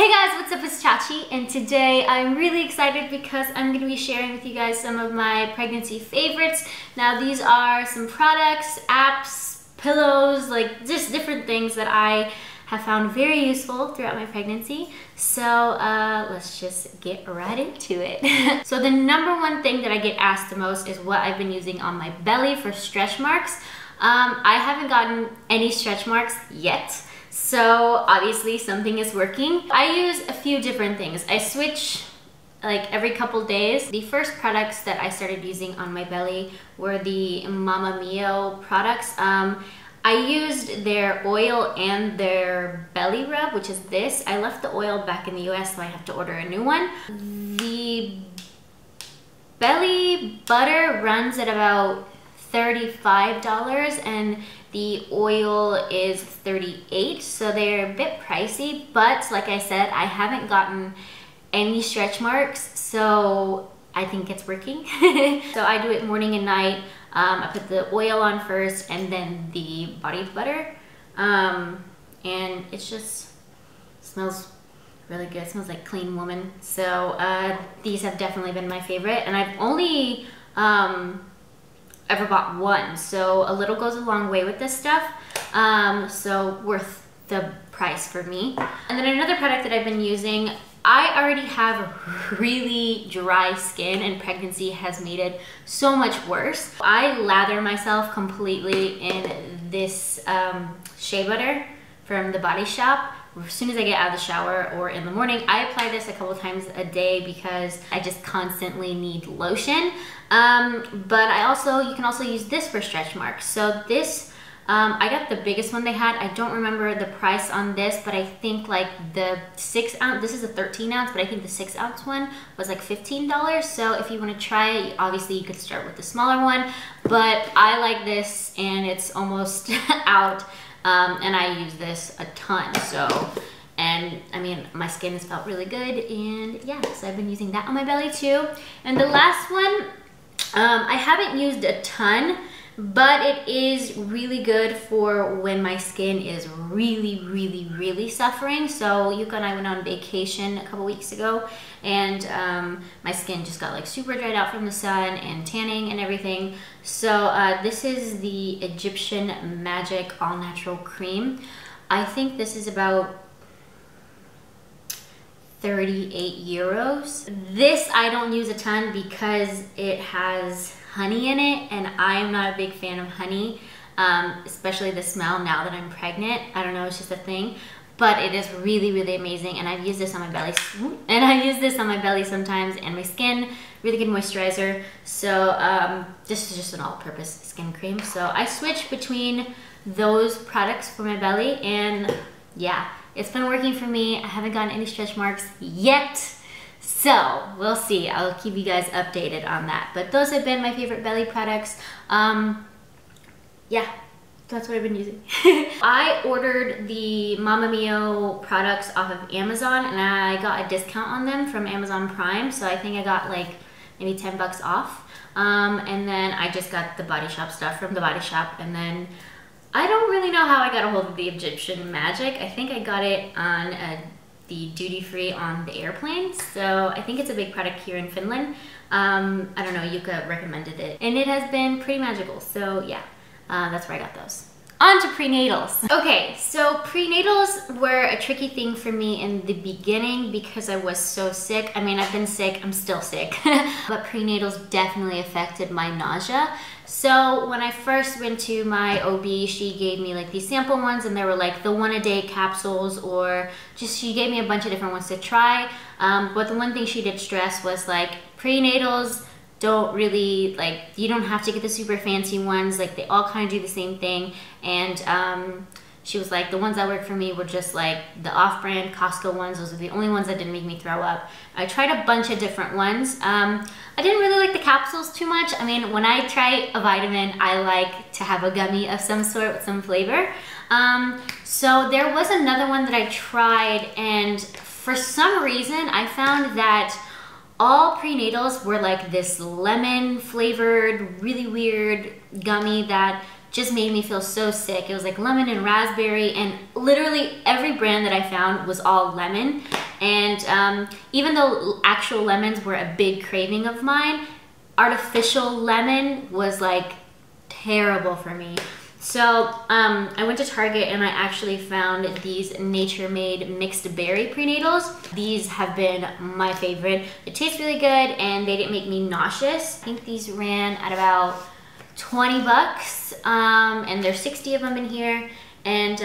Hey guys, what's up? It's Chachi, and today I'm really excited because I'm going to be sharing with you guys some of my pregnancy favorites. Now these are some products, apps, pillows, like just different things that I have found very useful throughout my pregnancy. So let's just get right into it. So the number one thing that I get asked the most is what I've been using on my belly for stretch marks. I haven't gotten any stretch marks yet. So obviously something is working. I use a few different things. I switch like every couple days. The first products that I started using on my belly were the Mama Mio products. I used their oil and their belly rub, which is this. I left the oil back in the US, so I have to order a new one. The belly butter runs at about $35 and the oil is $38, so they're a bit pricey, but like I said, I haven't gotten any stretch marks, so I think it's working. So I do it morning and night. I put the oil on first and then the body butter, and it's just smells really good. It smells like clean woman. So these have definitely been my favorite, and I've only ever bought one, so a little goes a long way with this stuff, so worth the price for me. And then another product that I've been using, I already have really dry skin and pregnancy has made it so much worse. I lather myself completely in this shea butter from the Body Shop. As soon as I get out of the shower or in the morning, I apply this a couple times a day because I just constantly need lotion. But you can also use this for stretch marks. So this, I got the biggest one they had. I don't remember the price on this, but I think like the 6 ounce, this is a 13 ounce, but I think the 6 ounce one was like $15. So if you want to try it, obviously you could start with the smaller one, but I like this and it's almost out. And I use this a ton, and I mean, my skin has felt really good, and yeah, so I've been using that on my belly too. And the last one, I haven't used a ton, but it is really good for when my skin is really, really, really suffering. So Yuka and I went on vacation a couple weeks ago, and my skin just got like super dried out from the sun and tanning and everything. So this is the Egyptian Magic All Natural Cream. I think this is about €38. This I don't use a ton because it has honey in it, and I'm not a big fan of honey, especially the smell now that I'm pregnant. I don't know, it's just a thing, but it is really, really amazing, and I've used this on my belly, sometimes, and my skin, really good moisturizer. So this is just an all-purpose skin cream. So I switch between those products for my belly, and yeah, it's been working for me. I haven't gotten any stretch marks yet. So we'll see, I'll keep you guys updated on that. But those have been my favorite belly products. Yeah, that's what I've been using. I ordered the Mama Mio products off of Amazon, and I got a discount on them from Amazon Prime. So I think I got like maybe 10 bucks off. And then I just got the Body Shop stuff from the Body Shop. And then I don't really know how I got a hold of the Egyptian Magic. I think I got it on the duty-free on the airplane. So I think it's a big product here in Finland. I don't know, Yuka recommended it, and it has been pretty magical. So yeah, that's where I got those. On to prenatals. Okay, so prenatals were a tricky thing for me in the beginning because I was so sick. I mean, I've been sick, I'm still sick, but prenatals definitely affected my nausea. So when I first went to my OB, she gave me like these sample ones, and they were like the one-a-day capsules, or just she gave me a bunch of different ones to try. But the one thing she did stress was like prenatals don't really, like, you don't have to get the super fancy ones, like they all kind of do the same thing. And she was like, the ones that worked for me were just like the off-brand Costco ones. Those were the only ones that didn't make me throw up. I tried a bunch of different ones. I didn't really like the capsules too much. I mean, when I try a vitamin, I like to have a gummy of some sort with some flavor. So there was another one that I tried, and for some reason I found that all prenatals were like this lemon flavored, really weird gummy that just made me feel so sick. It was like lemon and raspberry, and literally every brand that I found was all lemon. And even though actual lemons were a big craving of mine, artificial lemon was like terrible for me. So I went to Target and I actually found these Nature Made mixed berry prenatals. These have been my favorite. They taste really good and they didn't make me nauseous. I think these ran at about 20 bucks and there's 60 of them in here. And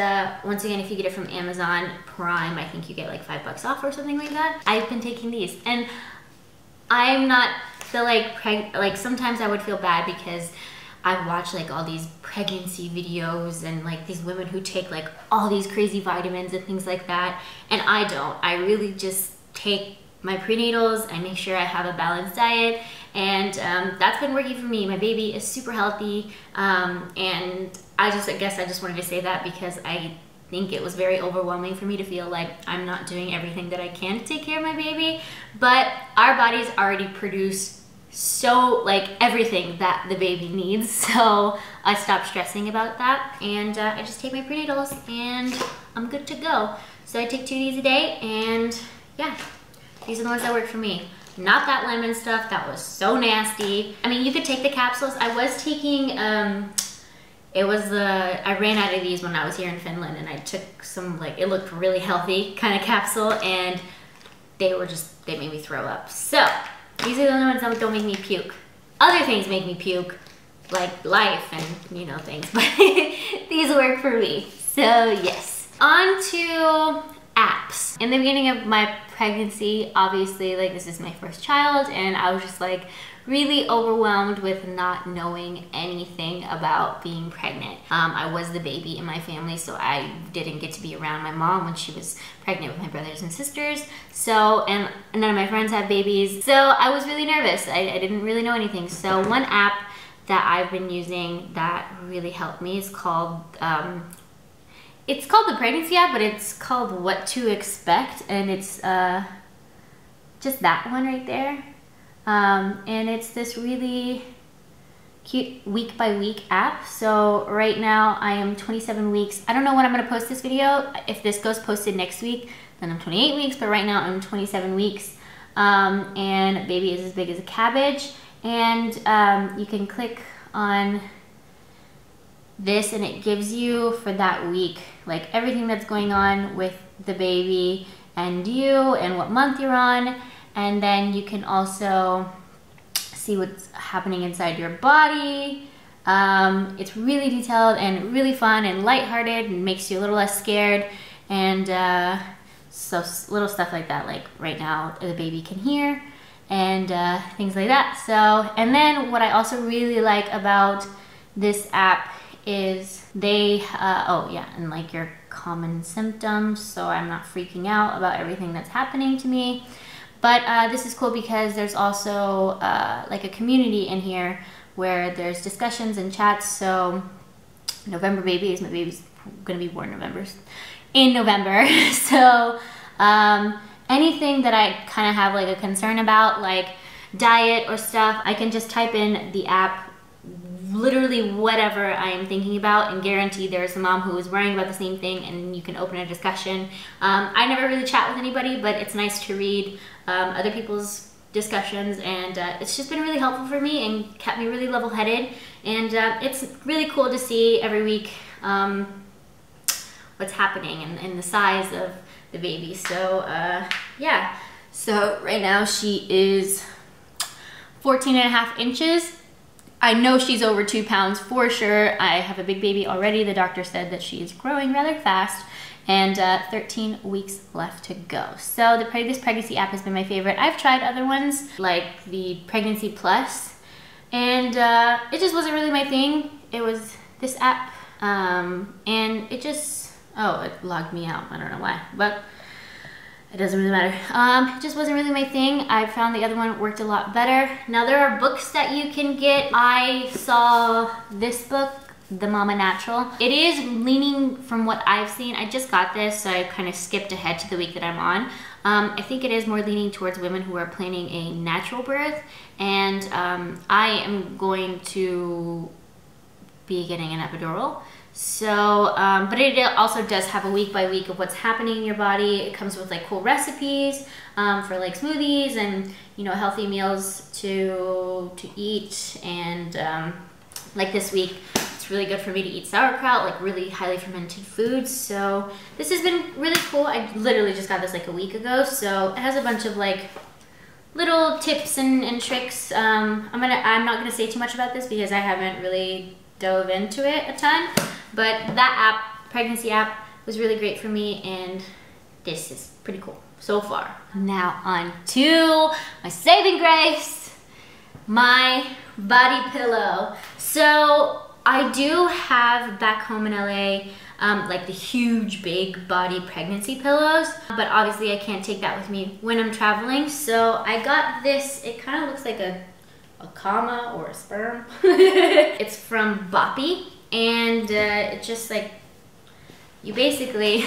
once again, if you get it from Amazon Prime, I think you get like $5 off or something like that. I've been taking these and I'm not the like sometimes I would feel bad because I've watched like all these pregnancy videos and like these women who take like all these crazy vitamins and things like that, and I don't. I really just take my prenatals, I make sure I have a balanced diet, and that's been working for me. My baby is super healthy, and I guess I just wanted to say that because I think it was very overwhelming for me to feel like I'm not doing everything that I can to take care of my baby, but our bodies already produce so like everything that the baby needs, so I stopped stressing about that, and I just take my prenatals and I'm good to go. So I take 2 of these a day, and yeah, these are the ones that work for me. Not that lemon stuff, that was so nasty. I mean, you could take the capsules. I was taking I ran out of these when I was here in Finland, and I took some, like, it looked really healthy kind of capsule, and they made me throw up. So these are the only ones that don't make me puke. Other things make me puke, like life and, you know, things, but these work for me. So yes. On to apps. In the beginning of my pregnancy, obviously, like, this is my first child, and I was just like really overwhelmed with not knowing anything about being pregnant. I was the baby in my family, so I didn't get to be around my mom when she was pregnant with my brothers and sisters. So, and none of my friends have babies. So I was really nervous. I didn't really know anything. So one app that I've been using that really helped me is called, it's called the Pregnancy app, but it's called What to Expect, and it's just that one right there. And it's this really cute week by week app. So right now I am 27 weeks. I don't know when I'm going to post this video. If this goes posted next week, then I'm 28 weeks, but right now I'm 27 weeks. And baby is as big as a cabbage, and you can click on this and it gives you for that week, like, everything that's going on with the baby and you and what month you're on. And then you can also see what's happening inside your body. It's really detailed and really fun and lighthearted and makes you a little less scared. And so little stuff like that, like right now the baby can hear and things like that. So, and then what I also really like about this app is they, and like your common symptoms, so I'm not freaking out about everything that's happening to me. But this is cool because there's also like a community in here where there's discussions and chats. So November babies, my baby's gonna be born in November. So anything that I kind of have like a concern about, like diet or stuff, I can just type in the app, literally whatever I am thinking about, and guarantee there's a mom who is worrying about the same thing, and you can open a discussion. I never really chat with anybody, but it's nice to read other people's discussions, and it's just been really helpful for me and kept me really level-headed. And it's really cool to see every week what's happening and the size of the baby. So yeah, so right now she is 14.5 inches. I know she's over 2 pounds for sure. I have a big baby already. The doctor said that she is growing rather fast, and 13 weeks left to go. So this pregnancy app has been my favorite. I've tried other ones like the Pregnancy Plus, and it just wasn't really my thing. It was this app, and it just, it logged me out. I don't know why, but it doesn't really matter. It just wasn't really my thing. I found the other one worked a lot better. Now there are books that you can get. I saw this book, The Mama Natural. It is leaning, from what I've seen, I just got this, so I kind of skipped ahead to the week that I'm on. I think it is more leaning towards women who are planning a natural birth, and I am going to be getting an epidural. So, but it also does have a week by week of what's happening in your body. It comes with like cool recipes for like smoothies and, you know, healthy meals to eat. And like this week, it's really good for me to eat sauerkraut, like really highly fermented foods. So this has been really cool. I literally just got this like a week ago. So it has a bunch of like little tips and tricks. I'm not gonna say too much about this because I haven't really dove into it a ton, but that app, pregnancy app, was really great for me, and this is pretty cool so far. Now on to my saving grace, my body pillow. So I do have back home in LA like the huge big body pregnancy pillows, but obviously I can't take that with me when I'm traveling. So I got this. It kind of looks like a comma or a sperm. It's from Boppy, and it's just like, you basically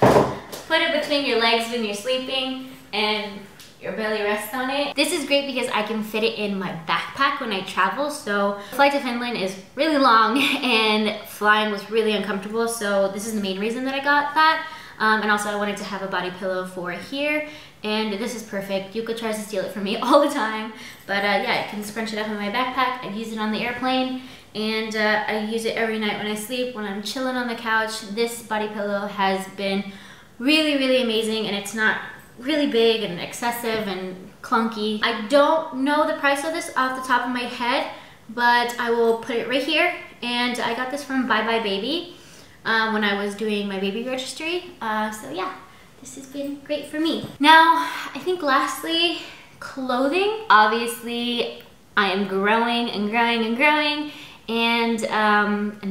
put it between your legs when you're sleeping and your belly rests on it. This is great because I can fit it in my backpack when I travel. So the flight to Finland is really long and flying was really uncomfortable, so this is the main reason that I got that. And also I wanted to have a body pillow for here, and this is perfect. Yuka tries to steal it from me all the time, but yeah, I can scrunch it up in my backpack. I use it on the airplane, and I use it every night when I sleep, when I'm chilling on the couch. This body pillow has been really, really amazing, and it's not really big and excessive and clunky. I don't know the price of this off the top of my head, but I will put it right here. And I got this from Bye Bye Baby when I was doing my baby registry. So yeah, this has been great for me. Now, I think lastly, clothing. Obviously, I am growing and growing and growing, and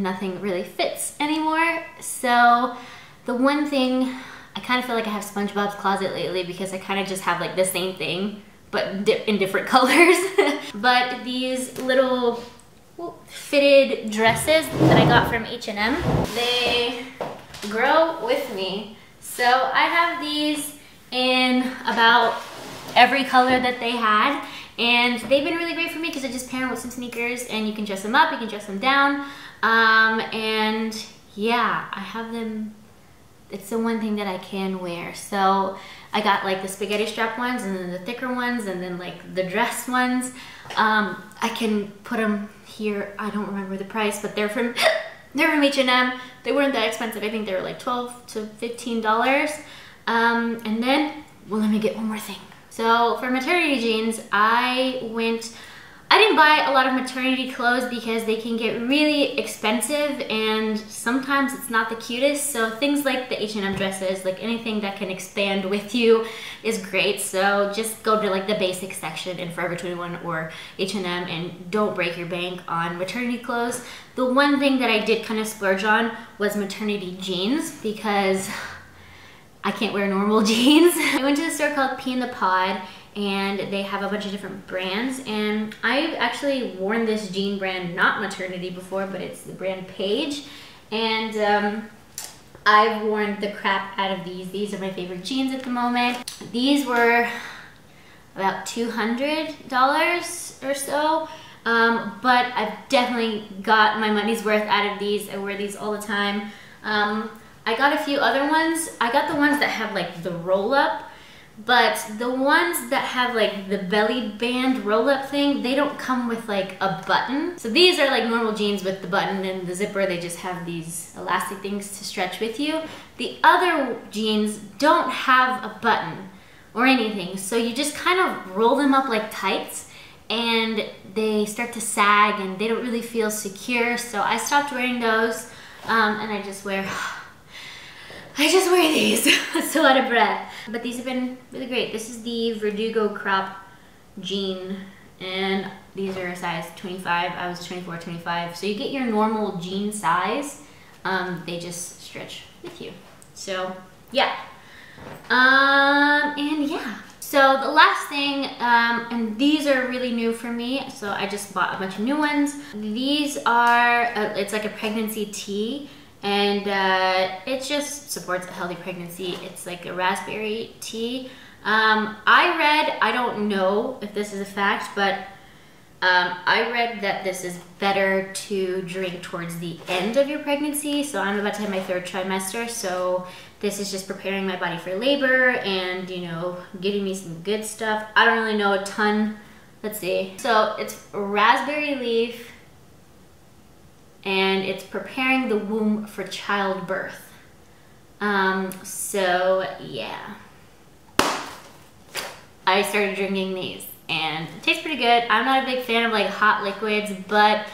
nothing really fits anymore. So the one thing, I kind of feel like I have SpongeBob's closet lately because I kind of just have like the same thing but in different colors. But these little fitted dresses that I got from H&M, they grow with me. So I have these in about every color that they had, and they've been really great for me because I just pair them with some sneakers, and you can dress them up, you can dress them down, and yeah, I have them. It's the one thing that I can wear. So I got like the spaghetti strap ones, and then the thicker ones, and then like the dress ones. I can put them here. I don't remember the price, but they're from H&M. They weren't that expensive. I think they were like $12 to $15. And then, well, let me get one more thing. So for maternity jeans, I didn't buy a lot of maternity clothes because they can get really expensive, and sometimes it's not the cutest. So things like the H&M dresses, like anything that can expand with you, is great. So just go to like the basic section in Forever 21 or H&M, and don't break your bank on maternity clothes. The one thing that I did kind of splurge on was maternity jeans because I can't wear normal jeans. I went to the store called P in the Pod, and they have a bunch of different brands, and I've actually worn this jean brand, not maternity, before, but it's the brand Paige, and I've worn the crap out of these. These are my favorite jeans at the moment. These were about $200 or so, but I've definitely got my money's worth out of these. I wear these all the time. I got a few other ones. I got the ones that have like the roll up, but the ones that have like the belly band roll-up thing, they don't come with like a button. So these are like normal jeans with the button and the zipper. They just have these elastic things to stretch with you. The other jeans don't have a button or anything, so you just kind of roll them up like tights, and they start to sag and they don't really feel secure. So I stopped wearing those, and I just wear these. So out of breath. But these have been really great. This is the Verdugo crop jean, and these are a size 25. I was 24, 25. So you get your normal jean size. They just stretch with you. So yeah. And yeah. So the last thing, and these are really new for me, so I just bought a bunch of new ones. These are, it's like a pregnancy tee, and it just supports a healthy pregnancy. It's like a raspberry tea. I don't know if this is a fact, but I read that this is better to drink towards the end of your pregnancy, so I'm about to have my third trimester, so this is just preparing my body for labor and, you know, getting me some good stuff. I don't really know a ton. Let's see. So it's raspberry leaf, and it's preparing the womb for childbirth. So yeah, I started drinking these and it tastes pretty good. I'm not a big fan of like hot liquids, but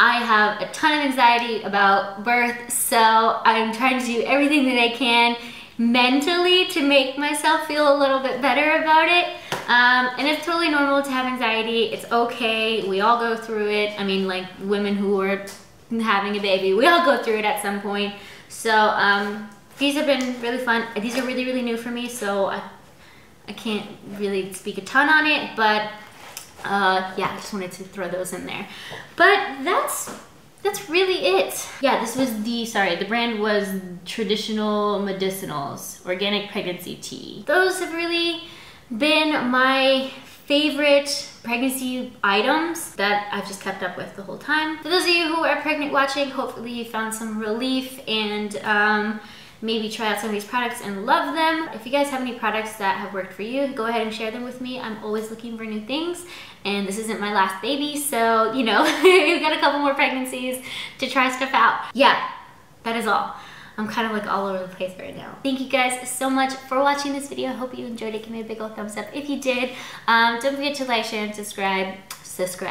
I have a ton of anxiety about birth, so I'm trying to do everything that I can mentally to make myself feel a little bit better about it. And it's totally normal to have anxiety. It's okay. We all go through it. I mean, like women who are having a baby, we all go through it at some point. So these have been really fun. These are really, really new for me, so I can't really speak a ton on it, but yeah, I just wanted to throw those in there. But that's really it. Yeah, this was the, sorry, the brand was Traditional Medicinals, Organic Pregnancy Tea. Those have really been my favorite pregnancy items that I've just kept up with the whole time. For those of you who are pregnant watching, hopefully you found some relief and maybe try out some of these products and love them. If you guys have any products that have worked for you, go ahead and share them with me. I'm always looking for new things, and this isn't my last baby, so, you know, you've got a couple more pregnancies to try stuff out. Yeah, that is all. I'm kind of like all over the place right now. Thank you guys so much for watching this video. I hope you enjoyed it. Give me a big old thumbs up if you did. Don't forget to like, share, and subscribe.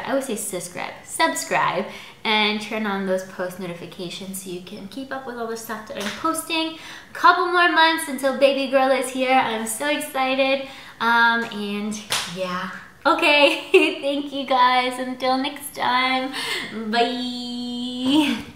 I always say subscribe, and turn on those post notifications so you can keep up with all the stuff that I'm posting. A couple more months until baby girl is here. I'm so excited. And yeah. Okay, thank you guys. Until next time, bye.